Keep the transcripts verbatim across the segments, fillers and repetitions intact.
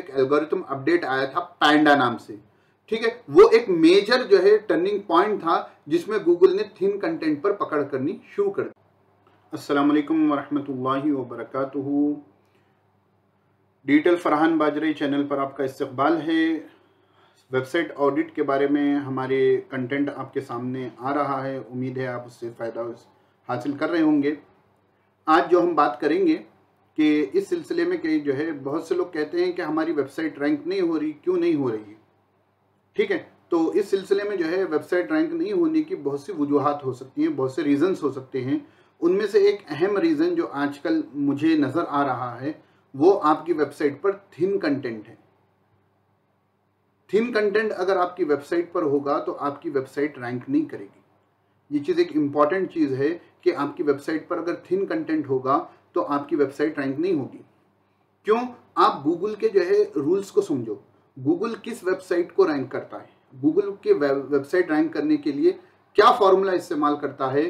एक algorithm update आया था पैंडा नाम से, ठीक है, वो एक मेजर जो है टर्निंग पॉइंट था जिसमें गूगल ने थिन कंटेंट पर पकड़ करनी शुरू कर दी। अस्सलाम वालेकुम वरहमतुल्लाहि वबरकातुहू। डिजिटल फरहान बाजरे चैनल पर आपका इस्तकबाल है। वेबसाइट ऑडिट के बारे में हमारे कंटेंट आपके सामने आ रहा है, उम्मीद है आप उससे फ़ायदा हासिल कर रहे होंगे। आज जो हम बात करेंगे कि इस सिलसिले में कई जो है बहुत से लोग कहते हैं कि हमारी वेबसाइट रैंक नहीं हो रही, क्यों नहीं हो रही, ठीक है। तो इस सिलसिले में जो है वेबसाइट रैंक नहीं होने की बहुत सी वजूहात हो सकती हैं, बहुत से रीज़न्स हो सकते हैं। उनमें से एक अहम रीज़न जो आजकल मुझे नज़र आ रहा है वो आपकी वेबसाइट पर थिन कंटेंट है। थिन कंटेंट अगर आपकी वेबसाइट पर होगा तो आपकी वेबसाइट रैंक नहीं करेगी। ये चीज़ एक इम्पॉर्टेंट चीज़ है कि आपकी वेबसाइट पर अगर थिन कंटेंट होगा तो आपकी वेबसाइट रैंक नहीं होगी। क्यों? आप गूगल के जो है रूल्स को समझो। गूगल किस वेबसाइट को रैंक करता है, गूगल के वेबसाइट रैंक करने के लिए क्या फार्मूला इस्तेमाल करता है।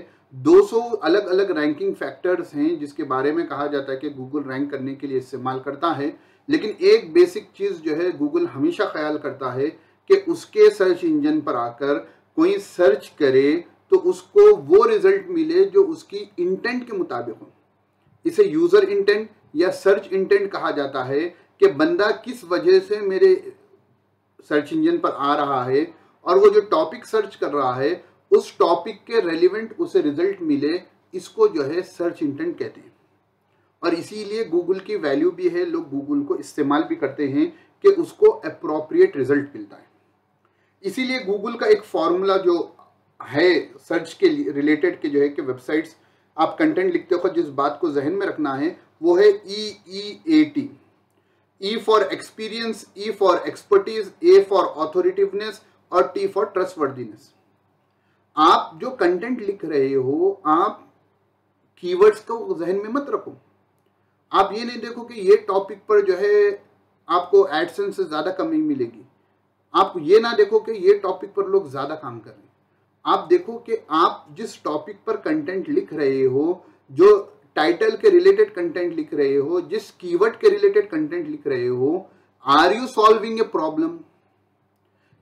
दो सौ अलग अलग रैंकिंग फैक्टर्स हैं जिसके बारे में कहा जाता है कि गूगल रैंक करने के लिए इस्तेमाल करता है, लेकिन एक बेसिक चीज़ जो है गूगल हमेशा ख्याल करता है कि उसके सर्च इंजन पर आकर कोई सर्च करे तो उसको वो रिजल्ट मिले जो उसकी इंटेंट के मुताबिक हो। इसे यूज़र इंटेंट या सर्च इंटेंट कहा जाता है कि बंदा किस वजह से मेरे सर्च इंजन पर आ रहा है और वो जो टॉपिक सर्च कर रहा है उस टॉपिक के रेलिवेंट उसे रिजल्ट मिले, इसको जो है सर्च इंटेंट कहते हैं। और इसीलिए गूगल की वैल्यू भी है, लोग गूगल को इस्तेमाल भी करते हैं कि उसको अप्रोप्रिएट रिजल्ट मिलता है। इसीलिए गूगल का एक फार्मूला जो है सर्च के रिलेटेड के जो है कि वेबसाइट्स आप कंटेंट लिखते हो, जिस बात को जहन में रखना है वो है E E A T. E for experience, E for expertise, A for authoritativeness और T for trustworthiness। आप जो कंटेंट लिख रहे हो आप कीवर्ड्स को जहन में मत रखो। आप ये नहीं देखो कि ये टॉपिक पर जो है आपको एडसेंस से ज़्यादा कमाई मिलेगी, आप ये ना देखो कि ये टॉपिक पर लोग ज़्यादा काम कर रहे हैं। आप देखो कि आप जिस टॉपिक पर कंटेंट लिख रहे हो, जो टाइटल के रिलेटेड कंटेंट लिख रहे हो, जिस कीवर्ड के रिलेटेड कंटेंट लिख रहे हो, are you solving a problem,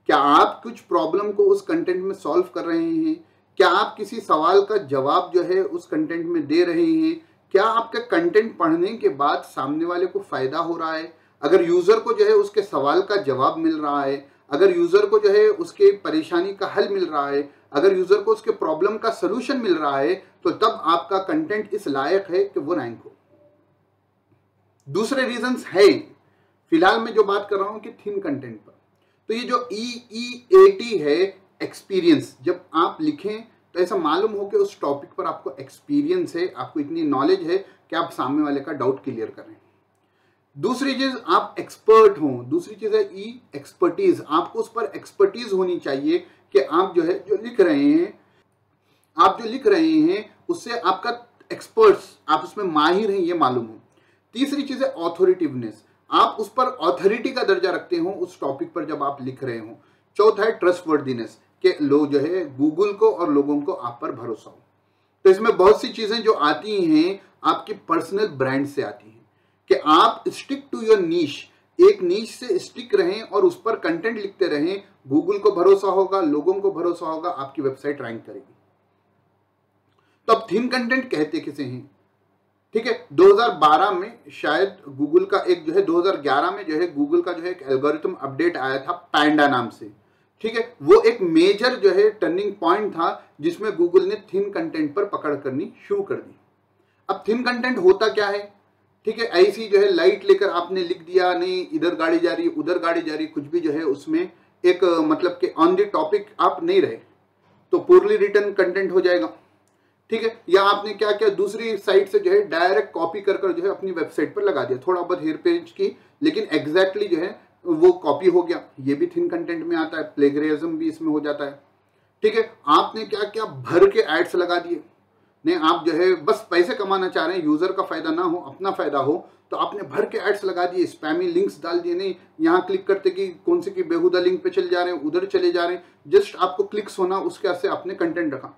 क्या आप कुछ प्रॉब्लम को उस कंटेंट में सॉल्व कर रहे हैं, क्या आप किसी सवाल का जवाब जो है उस कंटेंट में दे रहे हैं, क्या आपके कंटेंट पढ़ने के बाद सामने वाले को फ़ायदा हो रहा है, अगर यूज़र को जो है उसके सवाल का जवाब मिल रहा है, अगर यूज़र को जो है उसके परेशानी का हल मिल रहा है, अगर यूज़र को उसके प्रॉब्लम का सलूशन मिल रहा है, तो तब आपका कंटेंट इस लायक है कि वो रैंक हो। दूसरे रीजंस है, फिलहाल मैं जो बात कर रहा हूँ कि थिन कंटेंट पर, तो ये जो ई ई ए टी है एक्सपीरियंस, जब आप लिखें तो ऐसा मालूम हो कि उस टॉपिक पर आपको एक्सपीरियंस है, आपको इतनी नॉलेज है कि आप सामने वाले का डाउट क्लियर करें। दूसरी चीज़ आप एक्सपर्ट हो, दूसरी चीज़ है ई एक्सपर्टीज़, आपको उस पर एक्सपर्टीज़ होनी चाहिए कि आप जो है जो लिख रहे हैं आप जो लिख रहे हैं उससे आपका एक्सपर्ट्स, आप उसमें माहिर हैं ये मालूम हो। तीसरी चीज़ है ऑथोरिटिवनेस, आप उस पर ऑथोरिटी का दर्जा रखते हो उस टॉपिक पर जब आप लिख रहे हो। चौथा है ट्रस्टवर्दीनेस, के लोग जो है गूगल को और लोगों को आप पर भरोसा हो। तो इसमें बहुत सी चीज़ें जो आती हैं आपकी पर्सनल ब्रांड से आती हैं कि आप स्टिक टू योर नीश, एक नीश से स्टिक रहें और उस पर कंटेंट लिखते रहें, गूगल को भरोसा होगा, लोगों को भरोसा होगा, आपकी वेबसाइट रैंक करेगी। तो अब थिन कंटेंट कहते किसे हैं, ठीक है। दो हज़ार बारह में शायद गूगल का एक जो है दो हज़ार ग्यारह में जो है गूगल का जो है एक एल्गोरिथम अपडेट आया था पैंडा नाम से, ठीक है, वो एक मेजर जो है टर्निंग पॉइंट था जिसमें गूगल ने थिन कंटेंट पर पकड़ करनी शुरू कर दी। अब थिन कंटेंट होता क्या है, ठीक है, ऐसी जो है लाइट लेकर आपने लिख दिया, नहीं इधर गाड़ी जा रही उधर गाड़ी जा रही, कुछ भी जो है उसमें एक मतलब कि ऑन द टॉपिक आप नहीं रहे, तो पूर्ली रिटर्न कंटेंट हो जाएगा, ठीक है। या आपने क्या क्या दूसरी साइट से जो है डायरेक्ट कॉपी कर कर जो है अपनी वेबसाइट पर लगा दिया, थोड़ा बहुत हेयर पेज की, लेकिन एग्जैक्टली जो है वो कॉपी हो गया, ये भी थिन कंटेंट में आता है, प्लेगरिज्म भी इसमें हो जाता है, ठीक है। आपने क्या क्या भर के एड्स लगा दिए, नहीं आप जो है बस पैसे कमाना चाह रहे हैं, यूज़र का फ़ायदा ना हो अपना फ़ायदा हो, तो आपने भर के एड्स लगा दिए, स्पैमी लिंक्स डाल दिए, नहीं यहाँ क्लिक करते कि कौन से कि बेहुदा लिंक पे चले जा रहे हैं, उधर चले जा रहे हैं, जस्ट आपको क्लिक्स होना उसके हिसाब से आपने कंटेंट रखा,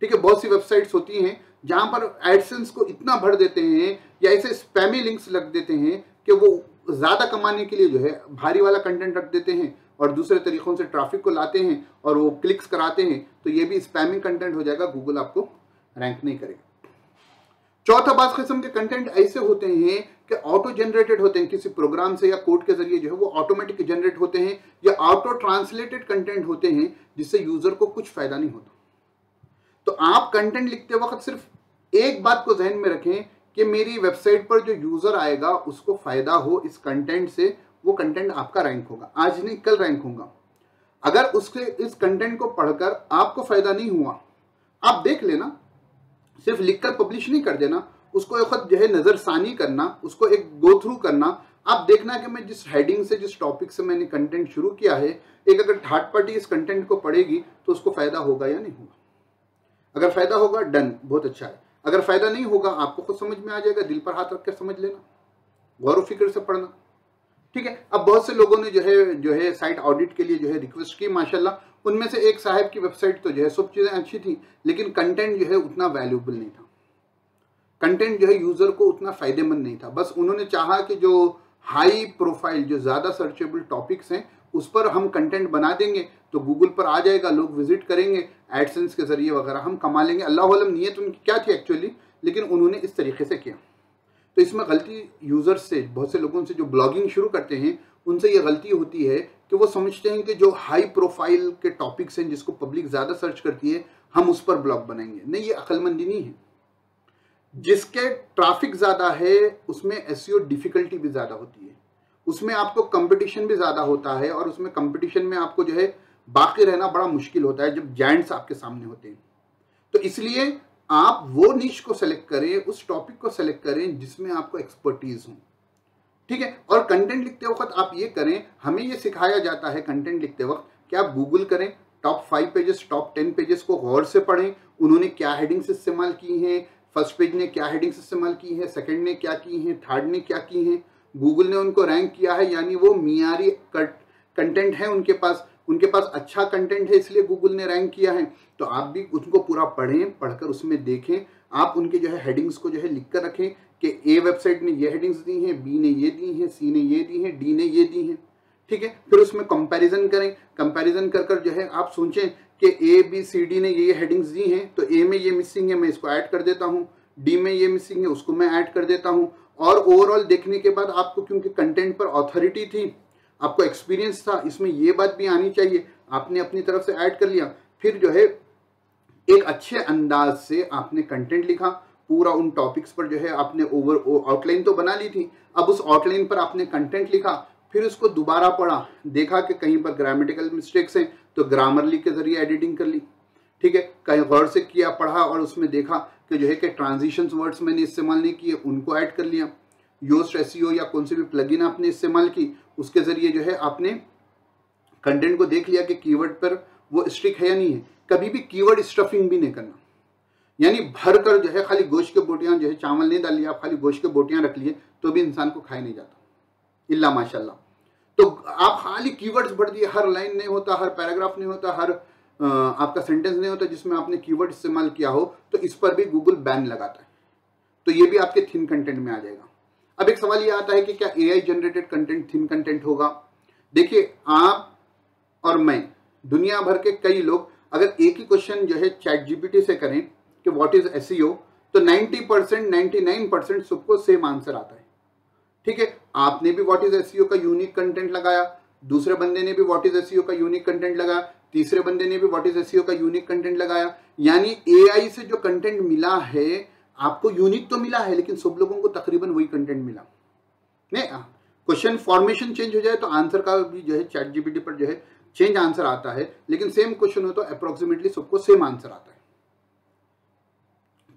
ठीक है। बहुत सी वेबसाइट्स होती हैं जहाँ पर एडसेंस को इतना भर देते हैं या ऐसे स्पैमी लिंक्स लग देते हैं कि वो ज़्यादा कमाने के लिए जो है भारी वाला कंटेंट रख देते हैं और दूसरे तरीक़ों से ट्रैफिक को लाते हैं और वो क्लिक्स कराते हैं, तो ये भी स्पैमिंग कंटेंट हो जाएगा, गूगल आपको रैंक नहीं करेगा। चौथा, बास किस्म के कंटेंट ऐसे होते हैं कि ऑटो जनरेटेड होते हैं, किसी प्रोग्राम से या कोड के जरिए जो है वो ऑटोमेटिक जनरेट होते हैं, या ऑटो ट्रांसलेटेड कंटेंट होते हैं जिससे यूज़र को कुछ फ़ायदा नहीं होता। तो आप कंटेंट लिखते वक्त सिर्फ एक बात को जहन में रखें कि मेरी वेबसाइट पर जो यूज़र आएगा उसको फ़ायदा हो इस कंटेंट से, वो कंटेंट आपका रैंक होगा, आज नहीं कल रैंक होगा। अगर उसके इस कंटेंट को पढ़कर आपको फ़ायदा नहीं हुआ, आप देख लेना, सिर्फ लिखकर पब्लिश नहीं कर देना, उसको एक वक्त जो है नज़रसानी करना, उसको एक गो थ्रू करना, आप देखना कि मैं जिस हेडिंग से, जिस टॉपिक से मैंने कंटेंट शुरू किया है, एक अगर थर्ड पार्टी इस कंटेंट को पढ़ेगी तो उसको फ़ायदा होगा या नहीं होगा। अगर फ़ायदा होगा, डन, बहुत अच्छा है। अगर फ़ायदा नहीं होगा, आपको खुद समझ में आ जाएगा, दिल पर हाथ रख कर समझ लेना, गौर व फिक्र से पढ़ना, ठीक है। अब बहुत से लोगों ने जो है जो है साइट ऑडिट के लिए जो है रिक्वेस्ट की, माशाल्लाह उनमें से एक साहब की वेबसाइट तो जो है सब चीज़ें अच्छी थी, लेकिन कंटेंट जो है उतना वैल्यूएबल नहीं था, कंटेंट जो है यूज़र को उतना फ़ायदेमंद नहीं था। बस उन्होंने चाहा कि जो हाई प्रोफाइल, जो ज़्यादा सर्चेबल टॉपिक्स हैं उस पर हम कंटेंट बना देंगे तो गूगल पर आ जाएगा, लोग विजिट करेंगे, एडसेंस के जरिए वगैरह हम कमा लेंगे। अल्लाह आलम नीयत उनकी क्या थी एक्चुअली, लेकिन उन्होंने इस तरीके से किया। तो इसमें गलती यूज़र्स से, बहुत से लोगों से जो ब्लॉगिंग शुरू करते हैं उनसे ये गलती होती है कि वो समझते हैं कि जो हाई प्रोफाइल के टॉपिक्स हैं जिसको पब्लिक ज़्यादा सर्च करती है हम उस पर ब्लॉग बनाएंगे। नहीं, ये अक्लमंदी नहीं है। जिसके ट्रैफिक ज़्यादा है उसमें एसईओ डिफ़िकल्टी भी ज़्यादा होती है, उसमें आपको कंपटीशन भी ज़्यादा होता है, और उसमें कंपटीशन में आपको जो है बाकी रहना बड़ा मुश्किल होता है जब जायंट्स आपके सामने होते हैं। तो इसलिए आप वो निश को सेलेक्ट करें, उस टॉपिक को सेलेक्ट करें जिसमें आपको एक्सपर्टीज़ हो, ठीक है। और कंटेंट लिखते वक्त आप ये करें, हमें ये सिखाया जाता है कंटेंट लिखते वक्त कि आप गूगल करें, top five pages, top ten pages को गौर से पढ़ें, उन्होंने क्या हेडिंग्स इस्तेमाल की हैं, फर्स्ट पेज ने क्या हेडिंग्स इस्तेमाल की है, सेकेंड ने क्या की हैं, थर्ड ने क्या की हैं, गूगल ने उनको रैंक किया है, यानी वो मियारी कंटेंट है उनके पास, उनके पास अच्छा कंटेंट है इसलिए गूगल ने रैंक किया है। तो आप भी उनको पूरा पढ़ें, पढ़कर उसमें देखें, आप उनके जो है हेडिंग्स को जो है लिख कर रखें कि ए वेबसाइट ने ये हेडिंग्स दी हैं, बी ने ये दी हैं, सी ने ये दी हैं, डी ने ये दी हैं, ठीक है। फिर उसमें कंपैरिजन करें, कंपैरिजन कर कर जो है आप सोचें कि ए बी सी डी ने ये हेडिंग्स दी हैं तो ए में ये मिसिंग है, मैं इसको ऐड कर देता हूँ, डी में ये मिसिंग है, उसको मैं ऐड कर देता हूँ। और ओवरऑल देखने के बाद आपको, क्योंकि कंटेंट पर ऑथोरिटी थी, आपको एक्सपीरियंस था, इसमें ये बात भी आनी चाहिए, आपने अपनी तरफ से ऐड कर लिया, फिर जो है एक अच्छे अंदाज से आपने कंटेंट लिखा, पूरा उन टॉपिक्स पर जो है आपने ओवर आउटलाइन तो बना ली थी, अब उस आउटलाइन पर आपने कंटेंट लिखा, फिर उसको दोबारा पढ़ा, देखा कि कहीं पर ग्रामेटिकल मिस्टेक्स हैं तो ग्रामरली के जरिए एडिटिंग कर ली, ठीक है। कहीं गौर से किया, पढ़ा और उसमें देखा कि जो है कि ट्रांजिशंस वर्ड्स मैंने इस्तेमाल नहीं किए, उनको ऐड कर लिया। योस्ट एसईओ या कौन से भी प्लगइन आपने इस्तेमाल की, उसके ज़रिए जो है आपने कंटेंट को देख लिया कि कीवर्ड पर वो स्ट्रिक है या नहीं है। कभी भी कीवर्ड स्टफिंग भी नहीं करना, यानी भर कर जो है खाली गोश्त के बोटियाँ जो है, चावल नहीं डालिए आप, खाली गोश्त के बोटियाँ रख लिए तो भी इंसान को खाया नहीं जाता इल्ला माशाल्लाह। तो आप खाली कीवर्ड्स भर दिए, हर लाइन नहीं होता, हर पैराग्राफ नहीं होता, हर आ, आपका सेंटेंस नहीं होता जिसमें आपने कीवर्ड इस्तेमाल किया हो, तो इस पर भी गूगल बैन लगाता है, तो ये भी आपके थिन कंटेंट में आ जाएगा। अब एक सवाल ये आता है कि क्या AI generated content thin content होगा? देखिए, आप और मैं, दुनिया भर के कई लोग अगर एक ही क्वेश्चन जो है चैट जीपीटी से करें कि व्हाट इज एसईओ, तो नब्बे परसेंट निन्यानवे परसेंट सबको सेम आंसर आता है, ठीक है। आपने भी व्हाट इज एसईओ का यूनिक कंटेंट लगाया, दूसरे बंदे ने भी व्हाट इज एसईओ का यूनिक कंटेंट लगाया, तीसरे बंदे ने भी व्हाट इज एसईओ का यूनिक कंटेंट लगाया, यानी एआई से जो कंटेंट मिला है आपको यूनिक तो मिला है, लेकिन सब लोगों को तकरीबन वही कंटेंट मिला नहीं। क्वेश्चन फॉर्मेशन चेंज हो जाए तो आंसर का भी जो है चैट जीपीटी पर जो है चेंज आंसर आता है, लेकिन सेम क्वेश्चन हो तो अप्रोक्सीमेटली सबको सेम आंसर आता है।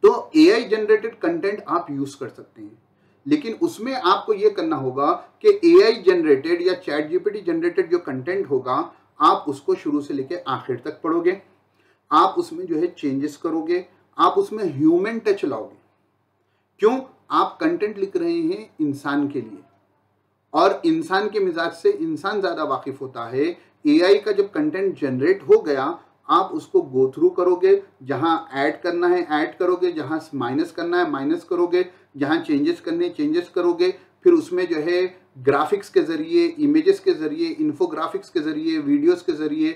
तो एआई जनरेटेड कंटेंट आप यूज कर सकते हैं, लेकिन उसमें आपको यह करना होगा कि एआई जनरेटेड या चैट जीपीटी जनरेटेड जो कंटेंट होगा आप उसको शुरू से लेकर आखिर तक पढ़ोगे, आप उसमें जो है चेंजेस करोगे, आप उसमें ह्यूमन टच लाओगे। क्यों? आप कंटेंट लिख रहे हैं इंसान के लिए, और इंसान के मिजाज से इंसान ज़्यादा वाकिफ होता है। एआई का जब कंटेंट जनरेट हो गया आप उसको गो थ्रू करोगे, जहां ऐड करना है ऐड करोगे, जहां माइनस करना है माइनस करोगे, जहां चेंजेस करने चेंजेस करोगे, फिर उसमें जो है ग्राफिक्स के ज़रिए, इमेजेस के ज़रिए, इन्फोग्राफिक्स के ज़रिए, वीडियोस के ज़रिए,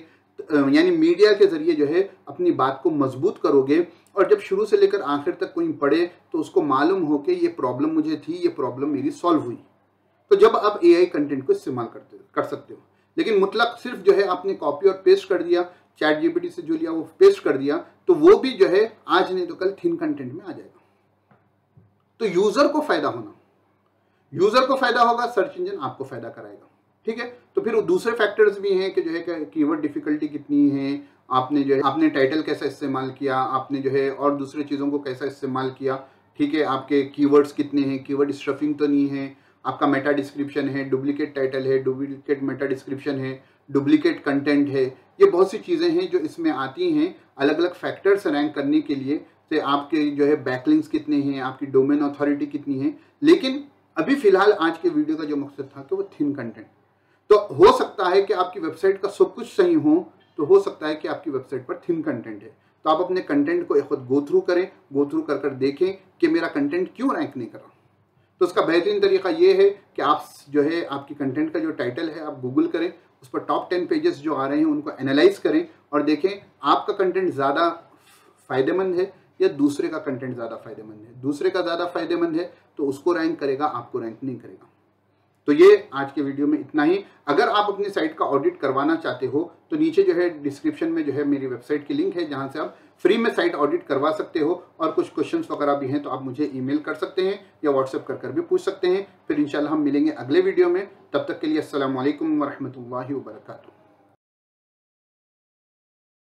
यानी मीडिया के ज़रिए जो है अपनी बात को मजबूत करोगे। और जब शुरू से लेकर आखिर तक कोई पढ़े तो उसको मालूम हो कि ये प्रॉब्लम मुझे थी, ये प्रॉब्लम मेरी सॉल्व हुई। तो जब आप एआई कंटेंट को इस्तेमाल करते कर सकते हो। लेकिन मुतलक सिर्फ जो है आपने कॉपी और पेस्ट कर दिया, चैट जीपीटी से जो लिया वो पेस्ट कर दिया, तो वो भी जो है आज नहीं तो कल थिन कंटेंट में आ जाएगा। तो यूजर को फायदा होना, यूजर को फायदा होगा, सर्च इंजन आपको फायदा कराएगा। ठीक है, तो फिर दूसरे फैक्टर्स भी हैं कि जो है कीवर्ड डिफिकल्टी कितनी है, आपने जो है आपने टाइटल कैसा इस्तेमाल किया, आपने जो है और दूसरे चीज़ों को कैसा इस्तेमाल किया। ठीक है, आपके कीवर्ड्स कितने हैं, कीवर्ड स्टफिंग तो नहीं है, आपका मेटा डिस्क्रिप्शन है, डुप्लीकेट टाइटल है, डुप्लीकेट मेटा डिस्क्रिप्शन है, डुप्लीकेट कंटेंट है। ये बहुत सी चीज़ें हैं जो इसमें आती हैं अलग अलग फैक्टर्स रैंक करने के लिए। तो आपके जो है बैकलिंक्स कितने हैं, आपकी डोमेन अथॉरिटी कितनी है। लेकिन अभी फिलहाल आज के वीडियो का जो मकसद था कि वो थिन कंटेंट। तो हो सकता है कि आपकी वेबसाइट का सब कुछ सही हो, तो हो सकता है कि आपकी वेबसाइट पर थिन कंटेंट है। तो आप अपने कंटेंट को खुद गो थ्रू करें, गो थ्रू कर कर देखें कि मेरा कंटेंट क्यों रैंक नहीं कर रहा। तो उसका बेहतरीन तरीका ये है कि आप जो है आपकी कंटेंट का जो टाइटल है आप गूगल करें, उस पर टॉप टेन पेजेस जो आ रहे हैं उनको एनालाइज करें और देखें आपका कंटेंट ज़्यादा फायदेमंद है या दूसरे का कंटेंट ज़्यादा फायदेमंद है। दूसरे का ज़्यादा फायदेमंद है तो उसको रैंक करेगा, आपको रैंक नहीं करेगा। तो ये आज के वीडियो में इतना ही। अगर आप अपनी साइट का ऑडिट करवाना चाहते हो तो नीचे जो है डिस्क्रिप्शन में जो है मेरी वेबसाइट की लिंक है जहाँ से आप फ्री में साइट ऑडिट करवा सकते हो। और कुछ क्वेश्चंस वगैरह भी हैं तो आप मुझे ईमेल कर सकते हैं या व्हाट्सएप कर कर भी पूछ सकते हैं। फिर इंशाल्लाह हम मिलेंगे अगले वीडियो में। तब तक के लिए अस्सलामु अलैकुम व रहमतुल्लाहि व बरकातहू।